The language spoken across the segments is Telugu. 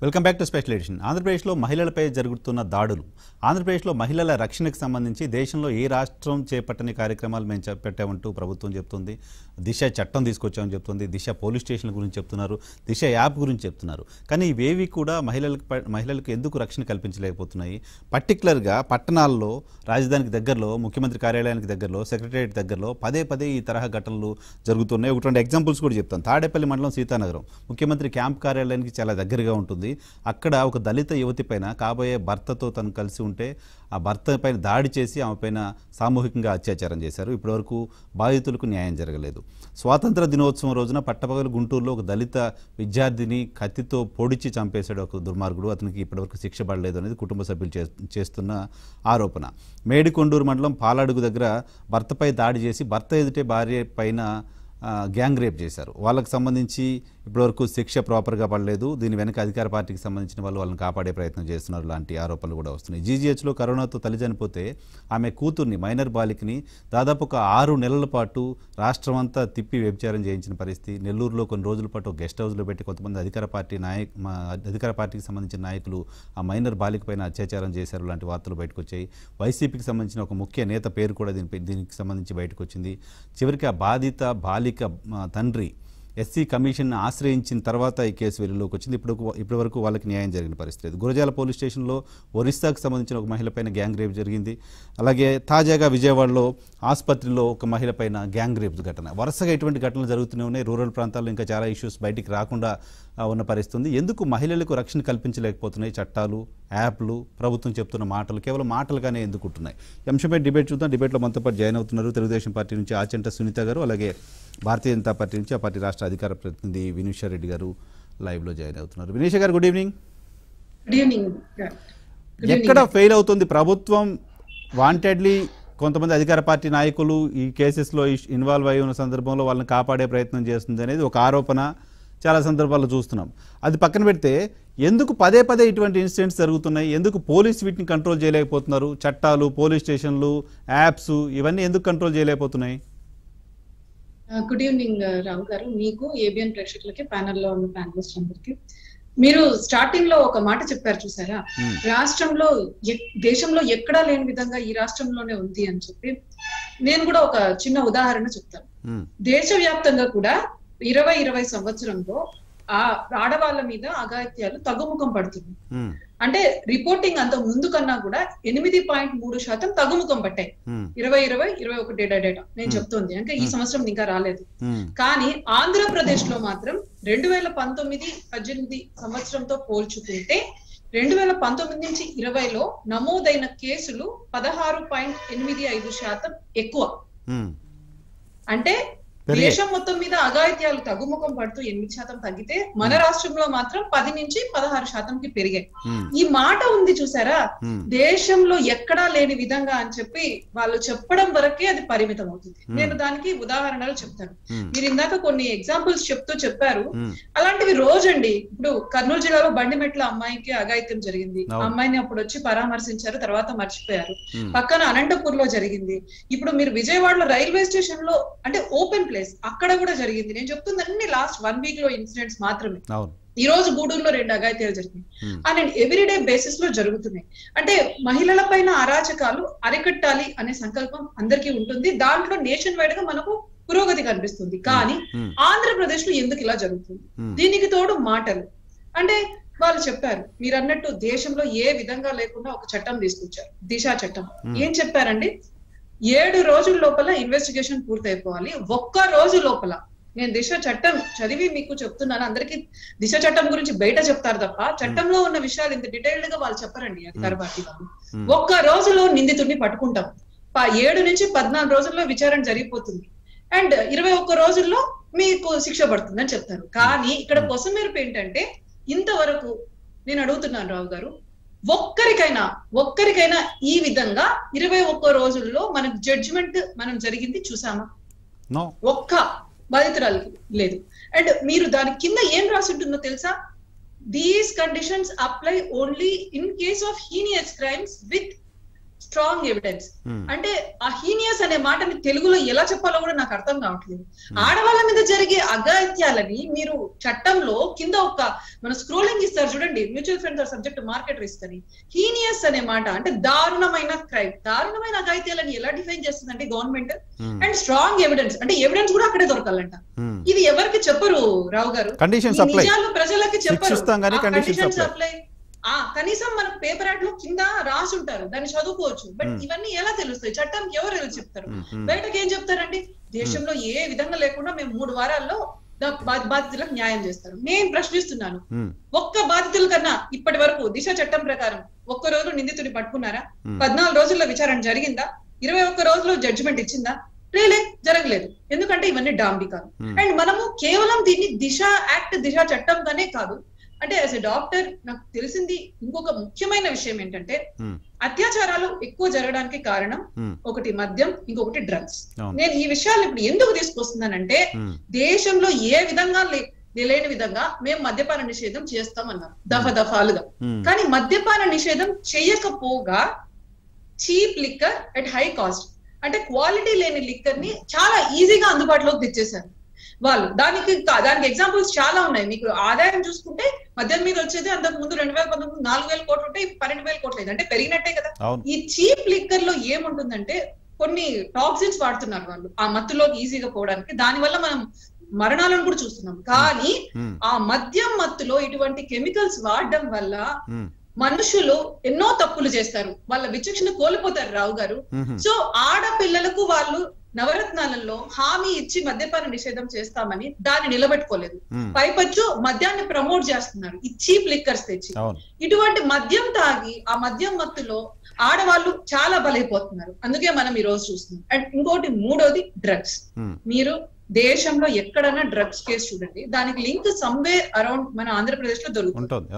Welcome back to special edition. ఆంధ్రప్రదేశ్లో మహిళలపై జరుగుతున్న దాడులు, ఆంధ్రప్రదేశ్లో మహిళల రక్షణకు సంబంధించి దేశంలో ఏ రాష్ట్రం చేపట్టని కార్యక్రమాలు మేము పెట్టామంటూ ప్రభుత్వం చెప్తుంది. దిశ చట్టం తీసుకొచ్చామని చెప్తుంది, దిశ పోలీస్ స్టేషన్ల గురించి చెప్తున్నారు, దిశ యాప్ గురించి చెప్తున్నారు. కానీ ఇవేవి కూడా మహిళలకు ఎందుకు రక్షణ కల్పించలేకపోతున్నాయి? పర్టికులర్గా పట్టణాల్లో, రాజధానికి దగ్గరలో, ముఖ్యమంత్రి కార్యాలయానికి దగ్గరలో, సెక్రటరియట్ దగ్గరలో పదే పదే ఈ తరహా ఘటనలు జరుగుతున్నాయి. ఒకటి రెండు ఎగ్జాంపుల్స్ కూడా చెప్తాను. తాడేపల్లి మండలం సీతానగరం ముఖ్యమంత్రి క్యాంప్ కార్యాలయానికి చాలా దగ్గరగా ఉంటుంది. అక్కడ ఒక దళిత యువతి పైన కాబోయే భర్తతో తను కలిసి ఉంటే ఆ భర్త పైన దాడి చేసి ఆమె పైన సామూహికంగా అత్యాచారం చేశారు. ఇప్పటివరకు బాధితులకు న్యాయం జరగలేదు. స్వాతంత్ర దినోత్సవం రోజున పట్టపగలు గుంటూరులో ఒక దళిత విద్యార్థిని కత్తితో పొడిచి చంపేశాడు ఒక దుర్మార్గుడు. అతనికి ఇప్పటివరకు శిక్ష పడలేదు అనేది కుటుంబ సభ్యులు చేస్తున్న ఆరోపణ. మేడికొండూరు మండలం పాలాడుగు దగ్గర భర్తపై దాడి చేసి భర్త ఎదుటే భార్య పైన గ్యాంగ్ రేప్ చేశారు. వాళ్ళకి సంబంధించి ఇప్పటివరకు శిక్ష ప్రాపర్గా పడలేదు. దీని వెనక అధికార పార్టీకి సంబంధించిన వాళ్ళని కాపాడే ప్రయత్నం చేస్తున్నారు లాంటి ఆరోపణలు కూడా వస్తున్నాయి. జీజీహెచ్లో కరోనాతో తల్లి చనిపోతే ఆమె కూతుర్ని, మైనర్ బాలికని దాదాపు ఒక 6 నెలల పాటు రాష్ట్రం అంతా తిప్పి వ్యభిచారం చేయించిన పరిస్థితి. నెల్లూరులో కొన్ని రోజుల పాటు గెస్ట్ హౌస్లో పెట్టి కొంతమంది అధికార పార్టీకి సంబంధించిన నాయకులు ఆ మైనర్ బాలిక పైన అత్యాచారం చేశారు లాంటి వార్తలు బయటకు వచ్చాయి. వైసీపీకి సంబంధించిన ఒక ముఖ్య నేత పేరు కూడా దీనికి సంబంధించి బయటకు వచ్చింది. చివరికి ఆ బాధిత బాలిక తండ్రి ఎస్సీ కమిషన్ ఆశ్రయించిన తర్వాత ఈ కేసు వెలుగులోకి వచ్చింది. ఇప్పటివరకు వాళ్ళకి న్యాయం జరిగిన పరిస్థితి. గురజాల పోలీస్ స్టేషన్లో ఒరిస్సాకు సంబంధించిన ఒక మహిళపైన గ్యాంగ్ రేప్ జరిగింది. అలాగే తాజాగా విజయవాడలో ఆసుపత్రిలో ఒక మహిళపైన గ్యాంగ్ రేప్ ఘటన. వరుసగా ఇటువంటి ఘటనలు జరుగుతూనే ఉన్నాయి. రూరల్ ప్రాంతాల్లో ఇంకా చాలా ఇష్యూస్ బయటికి రాకుండా ఉన్న పరిస్థితుంది. ఎందుకు మహిళలకు రక్షణ కల్పించలేకపోతున్నాయి? చట్టాలు, యాప్లు, ప్రభుత్వం చెప్తున్న మాటలు కేవలం మాటలుగానే ఎందుకుంటున్నాయి? అంశంపై డిబేట్ చూద్దాం. డిబేట్లో మనతో పాటు జాయిన్ అవుతున్నారు తెలుగుదేశం పార్టీ నుంచి ఆచంట సునీత గారు, అలాగే భారతీయ జనతా పార్టీ నుంచి ఆ పార్టీ రాష్ట్ర అధికార ప్రతినిధి వినీషా రెడ్డి గారు లైవ్లో జాయిన్ అవుతున్నారు. Vinisha garu, good evening. Good evening. ఎక్కడ ఫెయిల్ అవుతుంది ప్రభుత్వం? వాంటెడ్లీ కొంతమంది అధికార పార్టీ నాయకులు ఈ కేసెస్లో ఇన్వాల్వ్ అయి ఉన్న సందర్భంలో వాళ్ళని కాపాడే ప్రయత్నం చేస్తుంది అనేది ఒక ఆరోపణ చాలా సందర్భాల్లో చూస్తున్నాం. అది పక్కన పెడితే ఎందుకు పదే పదే ఇటువంటి ఇన్సిడెంట్స్ జరుగుతున్నాయి? ఎందుకు పోలీసు వీటిని కంట్రోల్ చేయలేకపోతున్నారు? చట్టాలు, పోలీస్ స్టేషన్లు, యాప్స్ ఇవన్నీ ఎందుకు కంట్రోల్ చేయలేకపోతున్నాయి? గుడ్ ఈవినింగ్ రావు గారు, మీకు, ఏబిఎన్ ప్రేక్షకులకి, ప్యానల్లో ఉన్న ప్యానలిస్ట్ అందరికి. మీరు స్టార్టింగ్ లో ఒక మాట చెప్పారు చూసారా, రాష్ట్రంలో దేశంలో ఎక్కడా లేని విధంగా ఈ రాష్ట్రంలోనే ఉంది అని చెప్పి. నేను కూడా ఒక చిన్న ఉదాహరణ చెప్తాను. దేశవ్యాప్తంగా కూడా 2020 సంవత్సరంలో ఆ ఆడవాళ్ళ మీద అఘాయిత్యాలు తగ్గుముఖం పడుతుంది. అంటే రిపోర్టింగ్ అంత ముందు కన్నా కూడా 8.3% తగ్గుముఖం పట్టాయి. 2020-21 డేటా నేను చెప్తుంది, అంటే ఈ సంవత్సరం ఇంకా రాలేదు. కానీ ఆంధ్రప్రదేశ్ లో మాత్రం 2019-18 సంవత్సరంతో పోల్చుకుంటే 2019-20 నమోదైన కేసులు 16.85% ఎక్కువ. అంటే దేశం మొత్తం మీద అఘాయిత్యాలు తగ్గుముఖం పడుతూ 8% తగ్గితే మన రాష్ట్రంలో మాత్రం 10-16%కి పెరిగాయి. ఈ మాట ఉంది చూసారా, దేశంలో ఎక్కడా లేని విధంగా అని చెప్పి వాళ్ళు చెప్పడం వరకే అది పరిమితం అవుతుంది. నేను దానికి ఉదాహరణలు చెప్తాను. మీరు ఇందాక కొన్ని ఎగ్జాంపుల్స్ చెప్పారు, అలాంటివి రోజండి. ఇప్పుడు కర్నూలు జిల్లాలో బండిమెట్ల అమ్మాయికి అఘాయిత్యం జరిగింది. అమ్మాయిని అప్పుడు వచ్చి పరామర్శించారు, తర్వాత మర్చిపోయారు. పక్కన అనంతపూర్ లో జరిగింది. ఇప్పుడు మీరు విజయవాడలో రైల్వే స్టేషన్ లో, అంటే ఓపెన్ అక్కడ కూడా జరిగింది. నేను చెప్తుంది అన్ని లాస్ట్ 1 వీక్ లో ఇన్సిడెంట్స్ మాత్రమే. ఈ రోజు గూడూరులో 2 అఘాయిత్యాలు జరిగినాయి. అండ్ ఎవ్రీడే బేసిస్ లో జరుగుతున్నాయి. అంటే మహిళల పైన అరాచకాలు అరికట్టాలి అనే సంకల్పం అందరికీ ఉంటుంది. దాంట్లో నేషన్ వైడ్ గా మనకు పురోగతి కనిపిస్తుంది. కానీ ఆంధ్రప్రదేశ్ లో ఎందుకు ఇలా జరుగుతుంది? దీనికి తోడు మాటలు. అంటే వాళ్ళు చెప్పారు, మీరు అన్నట్టు దేశంలో ఏ విధంగా లేకుండా ఒక చట్టం తీసుకొచ్చారు, దిశా చట్టం. ఏం చెప్పారండి, 7 రోజుల లోపల ఇన్వెస్టిగేషన్ పూర్తయిపోవాలి. ఒక్క రోజు లోపల. నేను దిశ చట్టం చదివి మీకు చెప్తున్నాను, అందరికీ దిశ చట్టం గురించి బయట చెప్తారు తప్ప చట్టంలో ఉన్న విషయాలు ఇంత డీటెయిల్డ్ గా వాళ్ళు చెప్పరండి అధికార పార్టీ వాళ్ళు. ఒక్క రోజులో నిందితుడిని పట్టుకుంటాం. 7-14 రోజుల్లో విచారణ జరిగిపోతుంది. అండ్ 21 రోజుల్లో మీకు శిక్ష పడుతుందని చెప్తారు. కానీ ఇక్కడ కొసమెరుపు ఏంటంటే, ఇంతవరకు నేను అడుగుతున్నాను రావు గారు, ఒక్కరికైనా ఈ విధంగా 21 రోజుల్లో మనకు జడ్జిమెంట్ మనం జరిగింది చూసామా? ఒక్క బాధితురాలకి లేదు. అండ్ మీరు దాని కింద ఏం రాసి ఉంటుందో తెలుసా? These conditions apply only in case of heinous crimes with strong evidence అంటే అహీనియస్ అనే మాటని తెలుగులో ఎలా చెప్పాలో కూడా నాకు అర్థం కావట్లేదు. ఆడవాళ్ళ మీద జరిగే అగాత్యాలని మీరు చట్టంలో కింద ఒక మన స్క్రోలింగ్ ఇస్తారు చూడండి, mutual funds are subject to market risk అని. హీనియస్ అనే మాట అంటే దారుణమైన క్రైమ్, దారుణమైన అగాత్యాలని ఎలా డిఫైన్ చేస్తుందంటే గవర్నమెంట్. అండ్ స్ట్రాంగ్ ఎవిడెన్స్ అంటే ఎవిడెన్స్ కూడా అక్కడే దొరకాలంట. ఇది ఎవరికి చెప్పరు రావు గారు, నిజాలు ప్రజలకి చెప్పరు. కండిషన్స్ అప్లై కనీసం మన పేపర్ యాడ్ లో కింద రాసి ఉంటారు, దాన్ని చదువుకోవచ్చు. బట్ ఇవన్నీ ఎలా తెలుస్తాయి? చట్టం ఎవరు చెప్తారు? బయటకు ఏం చెప్తారండి? దేశంలో ఏ విధంగా లేకుండా మేము 3 వారాల్లో బాధితులకు న్యాయం చేస్తారు. నేను ప్రశ్నిస్తున్నాను, ఒక్క బాధితుల కన్నా ఇప్పటి వరకు దిశ చట్టం ప్రకారం ఒక్కరోజు నిందితుడిని పట్టుకున్నారా? 14 రోజుల్లో విచారణ జరిగిందా? 21 రోజుల్లో జడ్జిమెంట్ ఇచ్చిందా? జరగలేదు. ఎందుకంటే ఇవన్నీ డాంబికాలు. అండ్ మనము కేవలం దీన్ని దిశ యాక్ట్, దిశ చట్టంగానే కాదు, అంటే యాజ్ ఎ డాక్టర్ నాకు తెలిసింది ఇంకొక ముఖ్యమైన విషయం ఏంటంటే అత్యాచారాలు ఎక్కువ జరగడానికి కారణం ఒకటి మద్యం, ఇంకొకటి డ్రగ్స్. నేను ఈ విషయాలు ఇప్పుడు ఎందుకు తీసుకొస్తున్నానంటే దేశంలో ఏ విధంగా లేని విధంగా మేము మద్యపాన నిషేధం చేస్తామన్నారు దఫాలుగా. కానీ మద్యపాన నిషేధం చేయకపోగా cheap liquor at high cost, అంటే క్వాలిటీ లేని లిక్కర్ ని చాలా ఈజీగా అందుబాటులోకి తెచ్చేశారు వాళ్ళు. దానికి ఎగ్జాంపుల్స్ చాలా ఉన్నాయి. మీకు ఆదాయం చూసుకుంటే మద్యం మీద వచ్చేది అంతకు ముందు 2019 4,000 కోట్లు ఉంటే 12,000 కోట్లు, అంటే పెరిగినట్టే కదా. ఈ చీప్ లిక్కర్ లో ఏముంటుందంటే కొన్ని టాక్సిన్స్ వాడుతున్నారు వాళ్ళు ఆ మత్తులో ఈజీగా పోవడానికి, దానివల్ల మనం మరణాలను కూడా చూస్తున్నాం. కానీ ఆ మద్యం మత్తులో ఇటువంటి కెమికల్స్ వాడడం వల్ల మనుషులు ఎన్నో తప్పులు చేస్తారు, వాళ్ళ విచక్షణ కోల్పోతారు రావు గారు. సో ఆడపిల్లలకు వాళ్ళు నవరత్నాలలో హామీ ఇచ్చి మద్యపాన నిషేధం చేస్తామని దాన్ని నిలబెట్టుకోలేదు. పైపచ్చు మద్యాన్ని ప్రమోట్ చేస్తున్నారు ఈ చీప్ లిక్కర్స్ తెచ్చి. ఇటువంటి మద్యం తాగి ఆ మద్యం మత్తులో ఆడవాళ్ళు చాలా బలైపోతున్నారు, అందుకే మనం ఈ రోజు చూస్తున్నాం. అండ్ ఇంకోటి మూడోది డ్రగ్స్. మీరు దేశంలో ఎక్కడైనా డ్రగ్స్ కేసు చూడండి, దానికి లింక్ సమ్వేర్ అరౌండ్ మన ఆంధ్రప్రదేశ్ లో దొరుకుతుంది.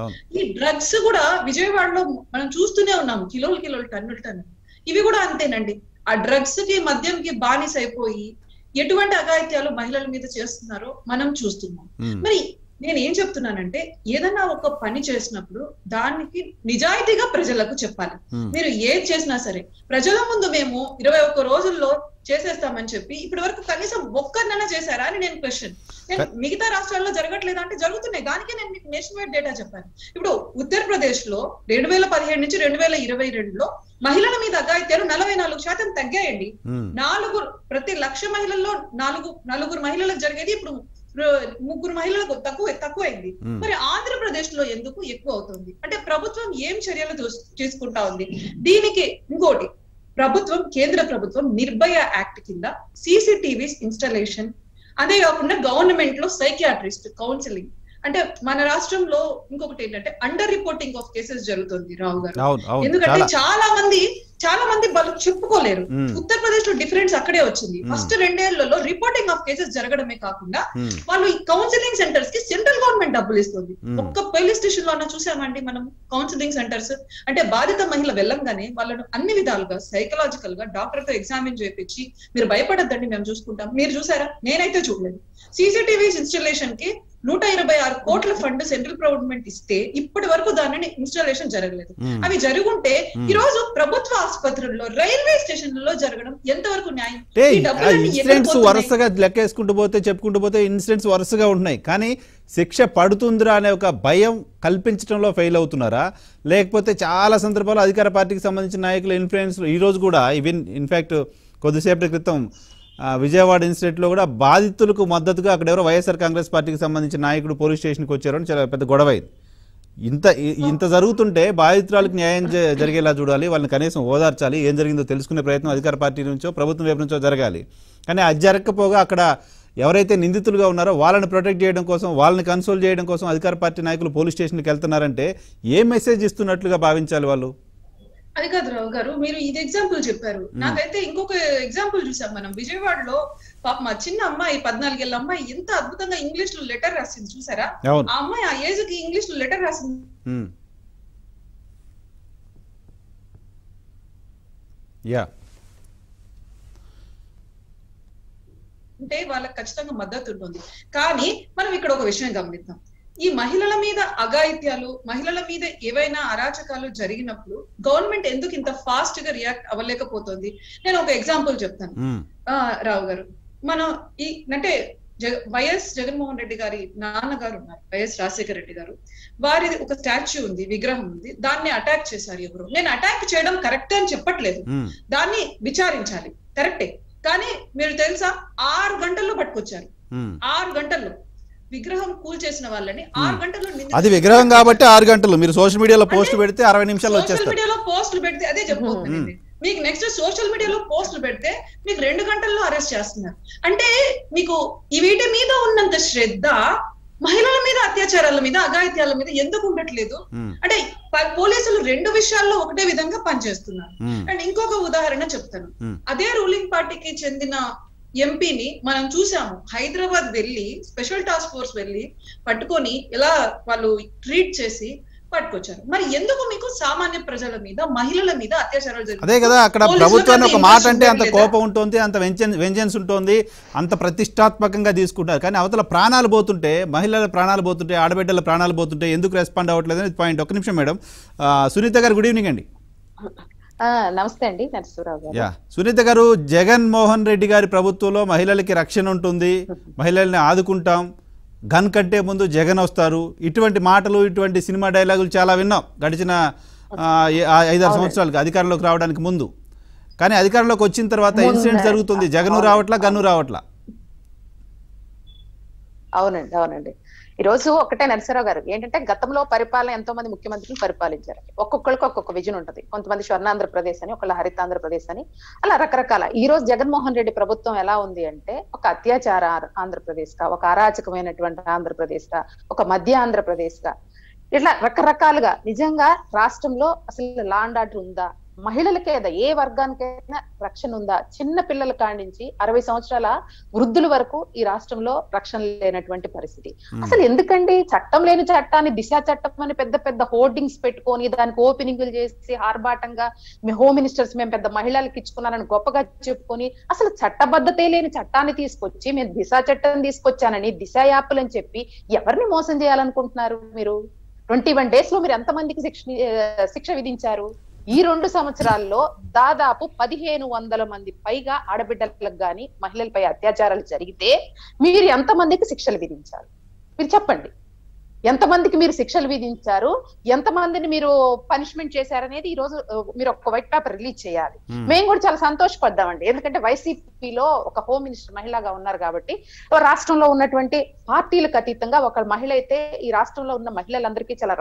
ఈ డ్రగ్స్ కూడా విజయవాడలో మనం చూస్తూనే ఉన్నాము, కిలోలు టన్నులు. ఇవి కూడా అంతేనండి, ఆ డ్రగ్స్ కి మద్యం కి బానిస అయిపోయి ఎటువంటి అఘాయిత్యాలు మహిళల మీద చేస్తున్నారో మనం చూస్తున్నాం. మరి నేను ఏం చెప్తున్నానంటే ఏదైనా ఒక పని చేసినప్పుడు దానికి నిజాయితీగా ప్రజలకు చెప్పాలి. మీరు ఏది చేసినా సరే ప్రజల ముందు మేము 21 రోజుల్లో చేసేస్తామని చెప్పి ఇప్పటి వరకు కనీసం ఒక్కరినైనా చేశారా అని నేను క్వశ్చన్. నేను మిగతా రాష్ట్రాల్లో జరగట్లేదా అంటే జరుగుతున్నాయి, దానికే నేను మీకు నేషన్ వైడ్ డేటా చెప్పాను. ఇప్పుడు ఉత్తరప్రదేశ్ లో 2017 నుంచి 2022లో మహిళల మీద అఘాయిత్యాలు 44% తగ్గాయండి. 4 ప్రతి 1,00,000 మహిళల్లో 4 మహిళలకు జరిగేది ఇప్పుడు 3 మహిళలకు తక్కువైంది. మరి ఆంధ్రప్రదేశ్ లో ఎందుకు ఎక్కువ అవుతుంది అంటే ప్రభుత్వం ఏం చర్యలు తీసుకుంటా ఉంది? దీనికి ఇంకోటి, ప్రభుత్వం, కేంద్ర ప్రభుత్వం నిర్భయ యాక్ట్ కింద సీసీటీవీ ఇన్స్టాలేషన్, అదే కాకుండా గవర్నమెంట్ లో సైకియాట్రిస్ట్ కౌన్సిలింగ్. అంటే మన రాష్ట్రంలో ఇంకొకటి ఏంటంటే అండర్ రిపోర్టింగ్ ఆఫ్ కేసెస్ జరుగుతుంది రావు గారు. ఎందుకంటే చాలా మంది వాళ్ళు చెప్పుకోలేరు. ఉత్తరప్రదేశ్ లో డిఫరెన్స్ అక్కడే వచ్చింది. ఫస్ట్ 2 ఏళ్లలో రిపోర్టింగ్ ఆఫ్ కేసెస్ జరగడమే కాకుండా వాళ్ళు ఈ కౌన్సిలింగ్ సెంటర్స్ కి సెంట్రల్ గవర్నమెంట్ డబ్బులు ఇస్తుంది. ఒక్క పోలీస్ స్టేషన్ లో అన్న చూసామండి మనం కౌన్సిలింగ్ సెంటర్స్. అంటే బాధిత మహిళ వెళ్ళంగానే వాళ్ళను అన్ని విధాలుగా సైకలాజికల్ గా డాక్టర్ తో ఎగ్జామిన్ చేయించి మీరు భయపడద్దండి మేము చూసుకుంటాం. మీరు చూసారా? నేనైతే చూడలేదు. సీసీటీవీ ఇన్స్టాలేషన్ కి 126 కోట్ల ఫండ్ సెంట్రల్ గవర్నమెంట్ ఇస్తే ఇప్పటి వరకు దానిని ఇన్స్టాలేషన్ జరగలేదు. అవి జరుగుంటే ఈ రోజు ప్రభుత్వ ఆసుపత్రుల్లో, రైల్వే స్టేషన్లలో జరగడం ఎంతవరకు న్యాయం? ఇన్సిడెంట్స్ వరుసగా లెక్కేసుకుంటూ పోతే ఇన్సిడెంట్స్ వరుసగా ఉంటున్నాయి, కానీ శిక్ష పడుతుందిరా అనే ఒక భయం కల్పించడంలో ఫెయిల్ అవుతున్నారా? లేకపోతే చాలా సందర్భాల్లో అధికార పార్టీకి సంబంధించిన నాయకుల ఇన్ఫ్లుయెన్స్ ఈ రోజు కూడా, ఈవెన్ ఇన్ఫ్యాక్ట్ కొద్దిసేపటి క్రితం విజయవాడ ఇన్సిడెంట్లో కూడా బాధితులకు మద్దతుగా అక్కడ ఎవరో వైఎస్ఆర్ కాంగ్రెస్ పార్టీకి సంబంధించిన నాయకుడు పోలీస్ స్టేషన్కి వచ్చారని చాలా పెద్ద గొడవ అయింది. ఇంత జరుగుతుంటే బాధితురాలకు న్యాయం జరిగేలా చూడాలి, వాళ్ళని కనీసం ఓదార్చాలి, ఏం జరిగిందో తెలుసుకునే ప్రయత్నం అధికార పార్టీ నుంచో ప్రభుత్వం వైపు నుంచో జరగాలి. కానీ అది జరగకపోగా అక్కడ ఎవరైతే నిందితులుగా ఉన్నారో వాళ్ళని ప్రొటెక్ట్ చేయడం కోసం, వాళ్ళని కన్సోల్ చేయడం కోసం అధికార పార్టీ నాయకులు పోలీస్ స్టేషన్కి వెళ్తున్నారంటే ఏ మెసేజ్ ఇస్తున్నట్లుగా భావించాలి వాళ్ళు? అది కాదు రావు గారు, మీరు ఇది ఎగ్జాంపుల్ చెప్పారు. నాకైతే ఇంకొక ఎగ్జాంపుల్ చూసాం మనం విజయవాడలో. పాప మా చిన్న అమ్మాయి 14 ఏళ్ళ అమ్మాయి ఎంత అద్భుతంగా ఇంగ్లీష్ లో లెటర్ రాసింది చూసారా? ఆ అమ్మాయి ఆ ఏజ్ కి ఇంగ్లీష్ లో లెటర్ రాసింది. అంటే వాళ్ళకి ఖచ్చితంగా మద్దతు ఉంటుంది. కానీ మనం ఇక్కడ ఒక విషయం గమనిద్దాం, ఈ మహిళల మీద అగాయిత్యాలు మహిళల మీద ఏవైనా అరాచకాలు జరిగినప్పుడు గవర్నమెంట్ ఎందుకు ఇంత ఫాస్ట్ గా రియాక్ట్ అవ్వలేకపోతుంది? నేను ఒక ఎగ్జాంపుల్ చెప్తాను రావు గారు. మనం ఈ అంటే వైఎస్ జగన్మోహన్ రెడ్డి గారి నాన్నగారు ఉన్నారు, వైఎస్ రాజశేఖర రెడ్డి గారు. వారిది ఒక స్టాచ్యూ ఉంది, విగ్రహం ఉంది, దాన్ని అటాక్ చేశారు ఎవరు. నేను అటాక్ చేయడం కరెక్ట్ అని చెప్పట్లేదు, దాన్ని విచారించాలి కరెక్టే. కానీ మీరు తెలుసా 6 గంటల్లో పట్టుకొచ్చారు, 6 గంటల్లో విగ్రహం కూల్ చేసిన వాళ్ళని 6 గంటల్లో. అది విగ్రహం కాబట్టి 6 గంటలు మీరు సోషల్ మీడియాలో పోస్ట్ పెడితే 60 నిమిషాల్లో వచ్చేస్తారు. సోషల్ మీడియాలో పోస్టులు పెడితే అదే చెప్పుకోండి, మీకు నెక్స్ట్ సోషల్ మీడియాలో పోస్టులు పెడితే మీకు 2 గంటల్లో అరెస్ట్ చేస్తున్నారు. అంటే మీకు ఈ వీటి మీద ఉన్నంత శ్రద్ధ మహిళల మీద, అత్యాచారాల మీద, అఘాయిత్యాల మీద ఎందుకు ఉండట్లేదు అంటే పోలీసులు 2 విషయాల్లో ఒకటే విధంగా పనిచేస్తున్నారు. అండ్ ఇంకొక ఉదాహరణ చెప్తాను, అదే రూలింగ్ పార్టీకి చెందిన ఎంపీని మనం చూసాము హైదరాబాద్ వెళ్ళి స్పెషల్ టాస్క్ ఫోర్స్ వెళ్ళి పట్టుకొని ఇలా వాళ్ళు ట్రీట్ చేసి పట్టుకొచ్చారు. మరి ఎందుకు మీకు సామాన్య ప్రజల మీద, మహిళల మీద అత్యాచారాలు జరుగుతాయి? అదే కదా అక్కడ ప్రభుత్వాన్ని ఒక మాట అంటే అంత కోపం ఉంటుంది, అంత వెంజెన్స్ ఉంటుంది, అంత ప్రతిష్టాత్మకంగా తీసుకుంటారు. కానీ అవతల ప్రాణాలు పోతుంటే, మహిళల ప్రాణాలు పోతుంటే, ఆడబిడ్డల ప్రాణాలు పోతుంటే ఎందుకు రెస్పాండ్ అవ్వట్లేదు అనేది పాయింట్. ఒక నిమిషం మేడం. సునీత గారు గుడ్ ఈవినింగ్ అండి. నమస్తే అండి నరసింహరావు గారు. సునీత గారు, జగన్మోహన్ రెడ్డి గారి ప్రభుత్వంలో మహిళలకి రక్షణ ఉంటుంది, మహిళల్ని ఆదుకుంటాం, గన్ కంటే ముందు జగన్ వస్తారు, ఇటువంటి మాటలు ఇటువంటి సినిమా డైలాగులు చాలా విన్నాం గడిచిన 5-6 సంవత్సరాలకు అధికారంలోకి రావడానికి ముందు. కానీ అధికారంలోకి వచ్చిన తర్వాత ఇన్సిడెంట్ జరుగుతుంది, జగన్ రావట్లా, గన్ను రావట్లా. అవునండి అవునండి. ఈ రోజు ఒకటే నరసింహరావు గారు, ఏంటంటే గతంలో పరిపాలన ఎంతో మంది ముఖ్యమంత్రులు పరిపాలించారు, ఒక్కొక్కరికి ఒక్కొక్క విజన్ ఉంటుంది. కొంతమంది స్వర్ణాంధ్రప్రదేశ్ అని, ఒకళ్ళు హరితాంధ్రప్రదేశ్ అని, అలా రకరకాల. ఈ రోజు జగన్మోహన్ రెడ్డి ప్రభుత్వం ఎలా ఉంది అంటే ఒక అత్యాచార ఆంధ్రప్రదేశ్ గా, ఒక అరాచకమైనటువంటి ఆంధ్రప్రదేశ్ గా, ఒక మధ్య ఆంధ్రప్రదేశ్ గా, ఇట్లా రకరకాలుగా. నిజంగా రాష్ట్రంలో అసలు లా అండ్ ఆర్డర్ ఉందా? మహిళలకేదా? ఏ వర్గానికైనా రక్షణ ఉందా? చిన్న పిల్లల కాడి నుంచి 60 సంవత్సరాల వృద్ధుల వరకు ఈ రాష్ట్రంలో రక్షణ లేనటువంటి పరిస్థితి. అసలు ఎందుకండి చట్టం లేని చట్టాన్ని, దిశ చట్టం అని పెద్ద పెద్ద హోర్డింగ్స్ పెట్టుకొని దానికి ఓపెనింగ్లు చేసి ఆర్భాటంగా హోమ్ మినిస్టర్స్ మేము పెద్ద మహిళలకు ఇచ్చుకున్నారని గొప్పగా చెప్పుకొని, అసలు చట్టబద్ధతే లేని చట్టాన్ని తీసుకొచ్చి మేము దిశ చట్టం తీసుకొచ్చానని, దిశ యాప్లు అని చెప్పి ఎవరిని మోసం చేయాలనుకుంటున్నారు మీరు? 21 డేస్ లో మీరు ఎంతమందికి శిక్ష విధించారు? ఈ 2 సంవత్సరాల్లో దాదాపు 1500 మంది పైగా ఆడబిడ్డలకు గాని మహిళలపై అత్యాచారాలు జరిగితే మీరు ఎంతమందికి శిక్షలు విధించారు? మీరు చెప్పండి, ఎంతమందికి మీరు శిక్షలు విధించారు? ఎంతమందిని మీరు పనిష్మెంట్ చేశారనేది ఈ రోజు మీరు ఒక వైట్ పేపర్ రిలీజ్ చేయాలి. మేము కూడా చాలా సంతోషపడ్డామండి, ఎందుకంటే వైసీపీలో ఒక హోమ్ మినిస్టర్ మహిళగా ఉన్నారు కాబట్టి. రాష్ట్రంలో ఉన్నటువంటి పార్టీలకు అతీతంగా ఒక మహిళ అయితే ఈ రాష్ట్రంలో ఉన్న మహిళలందరికీ చాలా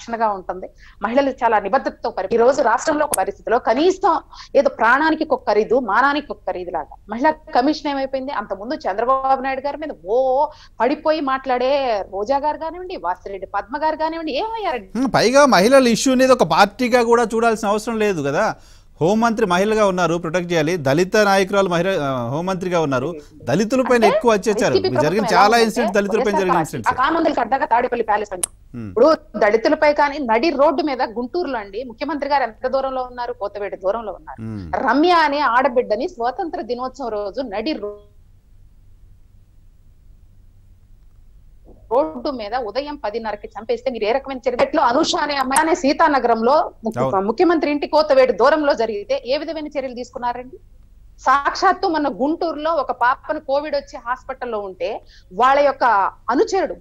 రక్షణగా ఉంటుంది, మహిళలు చాలా నిబద్ధతతో. ఈ రోజు రాష్ట్రంలో ఒక పరిస్థితిలో కనీసం ఏదో ప్రాణానికి ఒక ఖరీదు, మానానికి ఒక ఖరీదు లాగా మహిళా కమిషన్ ఏమైపోయింది? అంత ముందు చంద్రబాబు నాయుడు గారి మీద పడిపోయి మాట్లాడే రోజా గారు కానివ్వండి, వాసిరెడ్డి పద్మ గారు కానివ్వండి, ఏమయ్యారండి? పైగా మహిళల ఇష్యూ అనేది ఒక పార్టీగా కూడా చూడాల్సిన అవసరం లేదు కదా. హోంమంత్రి మహిళగా ఉన్నారు, ప్రొటెక్ట్ చేయాలి. దళిత నాయకురాలు మహిళ హోంమంత్రిగా ఉన్నారు, దళితులపైన ఎక్కువ అత్యాచారం జరిగిన చాలా ఇన్సిడెంట్, దళితులపై జరిగిన ఇన్సిడెంట్ తాడేపల్లి ప్యాలెస్ అండి. ఇప్పుడు దళితులపై కానీ నడి రోడ్డు మీద గుంటూరులో అండి, ముఖ్యమంత్రి గారు ఎంత దూరంలో ఉన్నారు? కోతవేట దూరంలో ఉన్నారు. రమ్య అనే ఆడబిడ్డని స్వాతంత్ర దినోత్సవం రోజు నడి రోడ్డు మీద ఉదయం 10:30కి చంపేస్తే మీరు ఏ రకమైన చర్యలో? అనుష అనే అమ్మాయి అనే సీతానగరంలో ముఖ్యమంత్రి ఇంటి కోతవేడు దూరంలో జరిగితే ఏ విధమైన చర్యలు తీసుకున్నారండి? సాక్షాత్తు మన గుంటూరులో ఒక పాపను కోవిడ్ వచ్చి హాస్పిటల్లో ఉంటే వాళ్ళ యొక్క అనుచరుడు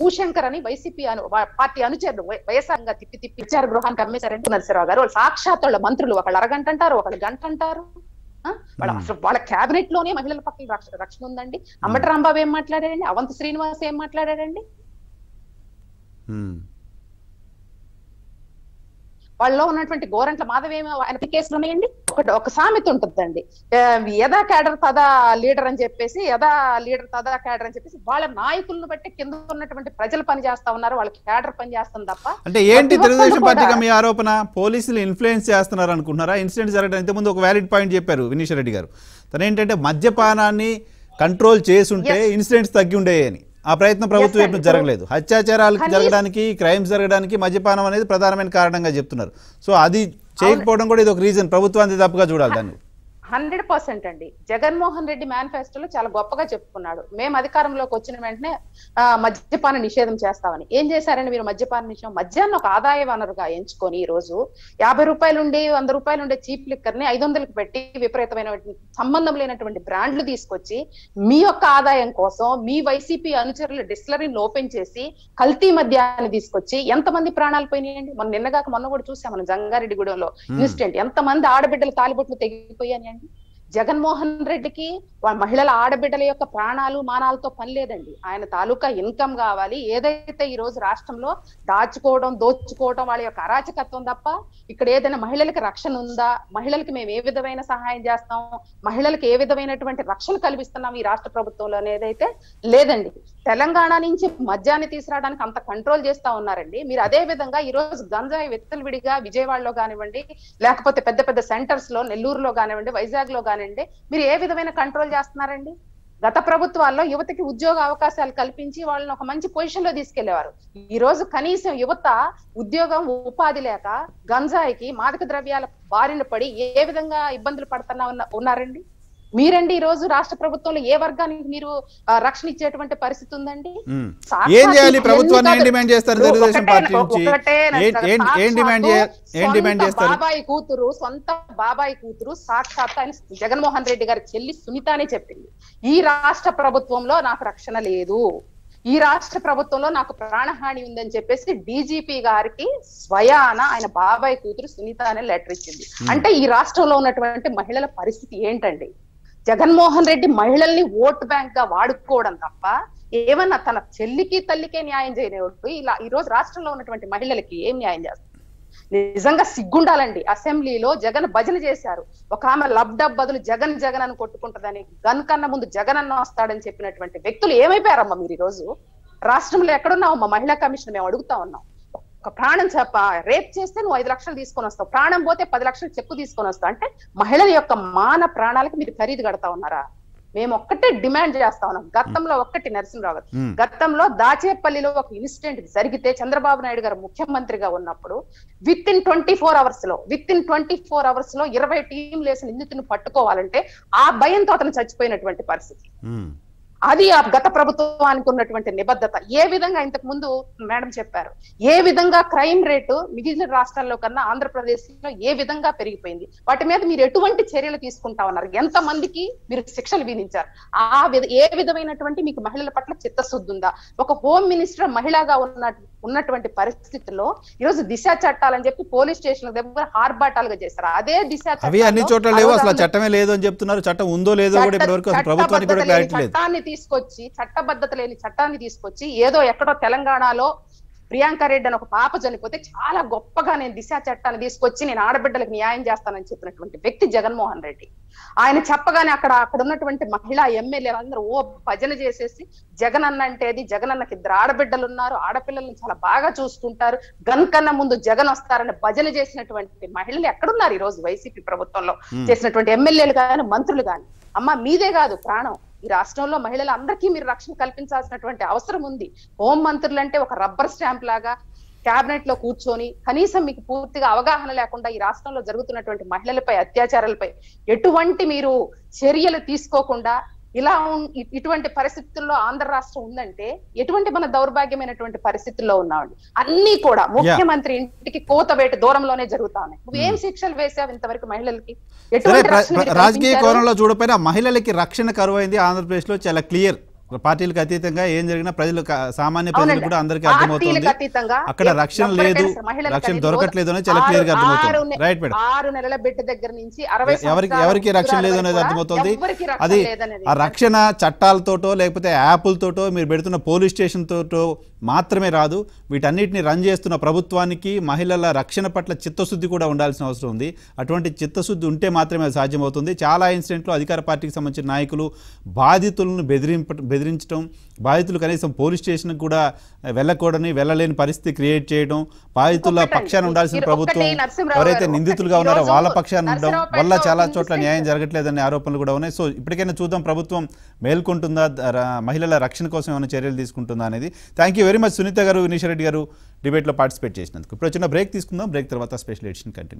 భూశంకర్ అని వైసీపీ పార్టీ అనుచరులు వయసాంగా తిప్పి తిప్పి విచార గృహానికి అమ్మేశారంటే నరసింహరావు గారు. వాళ్ళు సాక్షాత్ వాళ్ళ మంత్రులు ఒకళ్ళు అరగంట అంటారు, ఒకళ్ళు గంట అంటారు. వాళ్ళ కేబినెట్ లోనే మహిళల పక్కన రక్షణ ఉందండి. అంబటి రాంబాబు ఏం మాట్లాడారండి? అవంతి శ్రీనివాస్ ఏం మాట్లాడారండి? వాళ్ళలో ఉన్నటువంటి గోరంట్ల మాధవేమో ఆయన కేసులు ఉన్నాయండి. ఒక సామెత ఉంటుందండి, యదా కేడర్ తదా లీడర్ అని చెప్పేసి, యదా లీడర్ తదా కేడర్ అని చెప్పేసి వాళ్ళ నాయకులను బట్టి కింద ఉన్నటువంటి ప్రజలు పని చేస్తా ఉన్నారు, వాళ్ళ కేడర్ పని చేస్తుంది తప్ప. అంటే ఏంటి తెలుగుదేశం పార్టీగా మీ ఆరోపణ? పోలీసులు ఇన్ఫ్లుయెన్స్ చేస్తున్నారు అనుకుంటున్నారా? ఇన్సిడెంట్ జరగడం ఇంత ముందు ఒక వ్యాలిడ్ పాయింట్ చెప్పారు వినీష్ రెడ్డి గారు, తను ఏంటంటే మద్యపానాన్ని కంట్రోల్ చేసి ఉంటే ఇన్సిడెంట్స్ తగ్గి ఉండేవి అని. ఆ ప్రయత్నం ప్రభుత్వం వైపు నుంచి జరగలేదు. హత్యాచారాలు జరగడానికి క్రైమ్స్ జరగడానికి మద్యపానం అనేది ప్రధానమైన కారణంగా చెప్తున్నారు. సో అది చేయకపోవడం కూడా ఇది ఒక రీజన్. ప్రభుత్వాన్ని తప్పుగా చూడాలి దాన్ని. 100% అండి. జగన్ మోహన్ రెడ్డి మేనిఫెస్టోలో చాలా గొప్పగా చెప్పుకున్నాడు, మేము అధికారంలోకి వచ్చిన వెంటనే మద్యపాన నిషేధం చేస్తామని. ఏం చేశారండి మీరు? మద్యపాన నిషేధం మద్యాన్ని ఒక ఆదాయ వనరుగా ఎంచుకొని ఈ రోజు 50 రూపాయలు ఉండి 100 రూపాయలు ఉండే చీప్ లిక్కర్ ని 500కి పెట్టి విపరీతమైన సంబంధం లేనటువంటి బ్రాండ్లు తీసుకొచ్చి మీ యొక్క ఆదాయం కోసం మీ వైసీపీ అనుచరులు డిస్టిలరీని ఓపెన్ చేసి కల్తీ మద్యాన్ని తీసుకొచ్చి ఎంతమంది ప్రాణాలు పోయినాయండి. మనం నిన్నగాక మొన్న కూడా చూసాం, మనం జంగారెడ్డిగూడెంలో ఇన్సిడెంట్, ఎంతమంది ఆడబిడ్డలు తాలిబొట్లు తెగిపోయాయని. జగన్మోహన్ రెడ్డికి మహిళల ఆడబిడ్డల యొక్క ప్రాణాలు మానాలతో పని లేదండి. ఆయన తాలూకా ఇన్కమ్ కావాలి. ఏదైతే ఈ రోజు రాష్ట్రంలో దాచుకోవడం దోచుకోవడం వాళ్ళ యొక్క అరాచకత్వం తప్ప ఇక్కడ ఏదైనా మహిళలకు రక్షణ ఉందా? మహిళలకు మేము ఏ విధమైన సహాయం చేస్తాం, మహిళలకు ఏ విధమైనటువంటి రక్షణ కల్పిస్తున్నాం ఈ రాష్ట్ర ప్రభుత్వంలో అనేదైతే లేదండి. తెలంగాణ నుంచి మద్యాన్ని తీసుకురావడానికి అంత కంట్రోల్ చేస్తా ఉన్నారండి మీరు. అదే విధంగా ఈ రోజు గంజాయి విత్తలవిడిగా విజయవాడలో కానివ్వండి, లేకపోతే పెద్ద పెద్ద సెంటర్స్ లో నెల్లూరులో కానివ్వండి, వైజాగ్ లో కానివ్వండి, మీరు ఏ విధమైన కంట్రోల్ చేస్తున్నారండి? గత ప్రభుత్వాల్లో యువతకి ఉద్యోగ అవకాశాలు కల్పించి వాళ్ళని ఒక మంచి పొజిషన్ లో తీసుకెళ్లేవారు. ఈ రోజు కనీసం యువత ఉద్యోగం ఉపాధి లేక గంజాయికి మాదక ద్రవ్యాల బారిన పడి ఏ విధంగా ఇబ్బందులు పడుతున్నా ఉన్నారండి మీరండి. ఈ రోజు రాష్ట్ర ప్రభుత్వంలో ఏ వర్గానికి మీరు రక్షణ ఇచ్చేటువంటి పరిస్థితి ఉందండి? ఏం చేయాలి ప్రభుత్వాన్ని? ఏం డిమాండ్ చేస్తారు తెలుగుదేశం పార్టీ నుంచి? ఏం డిమాండ్ చేస్తారు? సొంత బాబాయి కూతురు సాక్షాత్ ఆయన జగన్మోహన్ రెడ్డి గారి చెల్లి సునీతనే చెప్పింది, ఈ రాష్ట్ర ప్రభుత్వంలో నాకు రక్షణ లేదు, ఈ రాష్ట్ర ప్రభుత్వంలో నాకు ప్రాణహాని ఉందని చెప్పేసి డీజీపీ గారికి స్వయాన ఆయన బాబాయి కూతురు సునీత అనే లెటర్ ఇచ్చింది. అంటే ఈ రాష్ట్రంలో ఉన్నటువంటి మహిళల పరిస్థితి ఏంటండి? జగన్మోహన్ రెడ్డి మహిళల్ని ఓట్ బ్యాంక్ గా వాడుకోవడం తప్ప ఏమన్నా తన చెల్లికి తల్లికే న్యాయం చేయలేడు. ఇలా ఈ రోజు రాష్ట్రంలో ఉన్నటువంటి మహిళలకి ఏం న్యాయం చేస్తారు? నిజంగా సిగ్గుండాలండి. అసెంబ్లీలో జగన్ భజన చేశారు, ఒక ఆమె లబ్డబ్ బదులు జగన్ జగన్ అని కొట్టుకుంటుందని, గన్ కన్నా ముందు జగన్ అన్న వస్తాడని చెప్పినటువంటి వ్యక్తులు ఏమైపోయారమ్మా మీరు? ఈ రోజు రాష్ట్రంలో ఎక్కడున్నావమ్మా మహిళా కమిషన్? మేము అడుగుతా ఉన్నాం, ఒక ప్రాణం చెప్ప రేప్ చేస్తే నువ్వు 5 లక్షలు తీసుకొని వస్తావు, ప్రాణం పోతే 10 లక్షలు చెక్కు తీసుకొని వస్తావు అంటే మహిళల యొక్క మాన ప్రాణాలకు మీరు ఖరీదు కడతా ఉన్నారా? మేము ఒక్కటే డిమాండ్ చేస్తా ఉన్నాం. గతంలో ఒక్కటి నరసింహరావు గారు, గతంలో దాచేపల్లిలో ఒక ఇన్సిడెంట్ జరిగితే చంద్రబాబు నాయుడు గారు ముఖ్యమంత్రిగా ఉన్నప్పుడు విత్ ఇన్ 24 అవర్స్ లో 20 టీంలు వేసిన నిందితుని పట్టుకోవాలంటే ఆ భయంతో అతను చచ్చిపోయినటువంటి పరిస్థితి. అది ఆ గత ప్రభుత్వానికి ఉన్నటువంటి నిబద్ధత. ఏ విధంగా ఇంతకు ముందు మేడం చెప్పారు, ఏ విధంగా క్రైమ్ రేటు మిగిలిన రాష్ట్రాల్లో కన్నా ఆంధ్రప్రదేశ్ లో ఏ విధంగా పెరిగిపోయింది, వాటి మీద మీరు ఎటువంటి చర్యలు తీసుకుంటా ఉన్నారు? ఎంత మందికి మీరు శిక్షలు విధించారు? ఏ విధమైనటువంటి మీకు మహిళల పట్ల చిత్తశుద్ధి ఉందా? ఒక హోమ్ మినిస్టర్ మహిళగా ఉన్నటువంటి పరిస్థితుల్లో ఈరోజు దిశ చట్టాలని చెప్పి పోలీస్ స్టేషన్ దగ్గర ఆర్భాటాలుగా చేస్తారు. అదే దిశ చట్టమే లేదు అని చెప్తున్నారు. చట్టం ఉందో లేదో తీసుకొచ్చి చట్టబద్ధత లేని చట్టాన్ని తీసుకొచ్చి ఏదో ఎక్కడో తెలంగాణలో ప్రియాంక రెడ్డి అని ఒక పాప చనిపోతే చాలా గొప్పగా నేను దిశ చట్టాన్ని తీసుకొచ్చి నేను ఆడబిడ్డలకు న్యాయం చేస్తానని చెప్పినటువంటి వ్యక్తి జగన్మోహన్ రెడ్డి. ఆయన చెప్పగానే అక్కడ ఉన్నటువంటి మహిళా ఎమ్మెల్యేలు అందరూ ఓ భజన చేసేసి జగన్ అన్న అంటే అది, జగన్ అన్నకి 2 ఆడబిడ్డలు ఉన్నారు, ఆడపిల్లల్ని చాలా బాగా చూసుకుంటారు, గన్ కన్నా ముందు జగన్ వస్తారని భజన చేసినటువంటి మహిళలు ఎక్కడున్నారు ఈ రోజు వైసీపీ ప్రభుత్వంలో చేసినటువంటి ఎమ్మెల్యేలు కానీ మంత్రులు కానీ? అమ్మ మీదే కాదు ప్రాణం, ఈ రాష్ట్రంలో మహిళలందరికీ మీరు రక్షణ కల్పించాల్సినటువంటి అవసరం ఉంది. హోం మంత్రులు అంటే ఒక రబ్బర్ స్టాంప్ లాగా క్యాబినెట్ లో కూర్చొని కనీసం మీకు పూర్తిగా అవగాహన లేకుండా ఈ రాష్ట్రంలో జరుగుతున్నటువంటి మహిళలపై అత్యాచారాలపై ఎటువంటి మీరు చర్యలు తీసుకోకుండా ఇటువంటి పరిస్థితుల్లో ఆంధ్ర రాష్ట్రం ఉందంటే ఎటువంటి మన దౌర్భాగ్యమైనటువంటి పరిస్థితుల్లో ఉన్నామండి. అన్ని కూడా ముఖ్యమంత్రి ఇంటికి కోతబేట దూరంలోనే జరుగుతా ఉన్నాయి. నువ్వేం శిక్షలు వేసావు ఇంతవరకు మహిళలకి? ఎటువంటి రాజకీయ కోణంలో చూడపోయినా మహిళలకి రక్షణ కరువైంది ఆంధ్రప్రదేశ్ లో. చాలా క్లియర్, పార్టీలకు అతీతంగా ఏం జరిగినా ప్రజలు సామాన్య ప్రజలు కూడా అందరికీ అర్థమవుతుంది అక్కడ రక్షణ లేదు, రక్షణ దొరకట్లేదు అనేది చాలా క్లియర్ గా అర్థమవుతుంది. రైట్ మేడం, 6 నెలల బిడ్డ దగ్గర నుంచి ఎవరికి రక్షణ లేదు అనేది అర్థమవుతుంది. అది ఆ రక్షణ చట్టాలతోటో లేకపోతే యాప్లతోటో మీరు పెడుతున్న పోలీస్ స్టేషన్ తోటో మాత్రమే రాదు, వీటన్నిటిని రన్ చేస్తున్న ప్రభుత్వానికి మహిళల రక్షణ పట్ల చిత్తశుద్ధి కూడా ఉండాల్సిన అవసరం ఉంది. అటువంటి చిత్తశుద్ధి ఉంటే మాత్రమే అది సాధ్యమవుతుంది. చాలా ఇన్సిడెంట్లు అధికార పార్టీకి సంబంధించిన నాయకులు బాధితులను బెదిరింప బెదిరించడం బాధితులు కనీసం పోలీస్ స్టేషన్ కూడా వెళ్ళకూడని వెళ్ళలేని పరిస్థితి క్రియేట్ చేయడం బాధితుల పక్షాన ఉండాల్సిన ప్రభుత్వం ఎవరైతే నిందితులుగా ఉన్నారో వాళ్ళ పక్షాన ఉండడం వల్ల చాలా చోట్ల న్యాయం జరగట్లేదనే ఆరోపణలు కూడా ఉన్నాయి. సో ఇప్పటికైనా చూద్దాం ప్రభుత్వం మేల్కొంటుందా, మహిళల రక్షణ కోసం ఏమైనా చర్యలు తీసుకుంటుందా అనేది. Thank you very much Sunitha garu, Vineesh Reddy గారు డిబేట్లో పార్టిసిపేట్ చేసినందుకు. ఇప్పుడు వచ్చిన బ్రేక్ తీసుకుందాం, బ్రేక్ తర్వాత స్పెషల్ ఎడిషన్ కంటిన్యూ.